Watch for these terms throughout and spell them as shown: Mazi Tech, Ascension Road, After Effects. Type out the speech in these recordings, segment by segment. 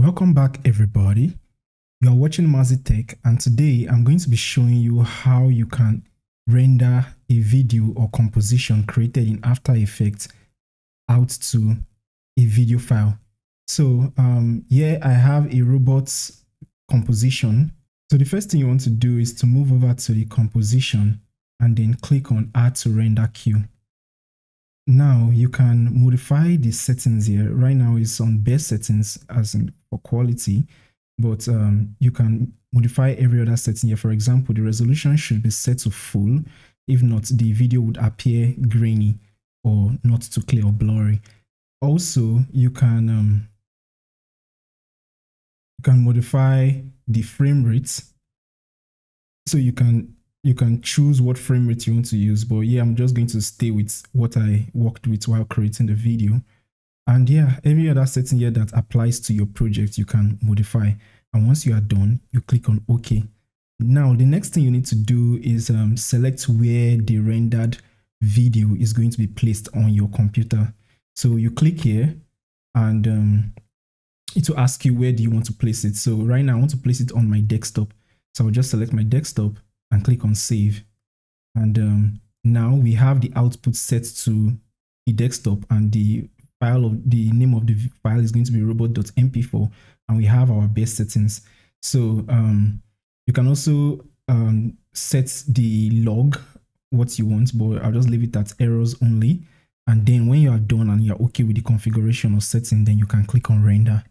Welcome back everybody, you are watching Mazi Tech, and today I'm going to be showing you how you can render a video or composition created in After Effects out to a video file. So here I have a robot's composition. So the first thing you want to do is to move over to the composition and then click on add to render queue. Now you can modify the settings here. Right now it's on best settings as in for quality, but you can modify every other setting here. For example, the resolution should be set to full. If not, the video would appear grainy or not too clear or blurry. Also, you can modify the frame rates. So you can choose what frame rate you want to use, but yeah, I'm just going to stay with what I worked with while creating the video. And yeah, every other setting here that applies to your project, you can modify. And once you are done, you click on OK. Now, the next thing you need to do is select where the rendered video is going to be placed on your computer. So you click here and it will ask you where do you want to place it. So right now I want to place it on my desktop. So I'll just select my desktop and click on save, and now we have the output set to the desktop, and the name of the file is going to be robot.mp4, and we have our base settings. So you can also set the log what you want, but I'll just leave it at errors only. And then when you are done and you're okay with the configuration or setting, then you can click on render.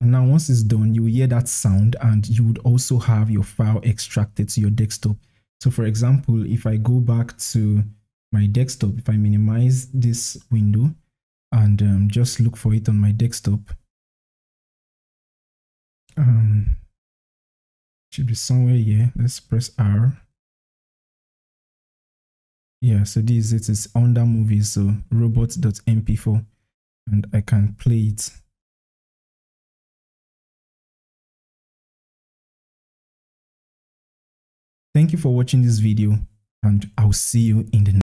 And now once it's done, you will hear that sound, and you would also have your file extracted to your desktop. So for example, if I go back to my desktop, if I minimize this window and just look for it on my desktop, should be somewhere here. Let's press R. Yeah, so this is it. It's under movies, so robot.mp4, and I can play it. Thank you for watching this video, and I'll see you in the next.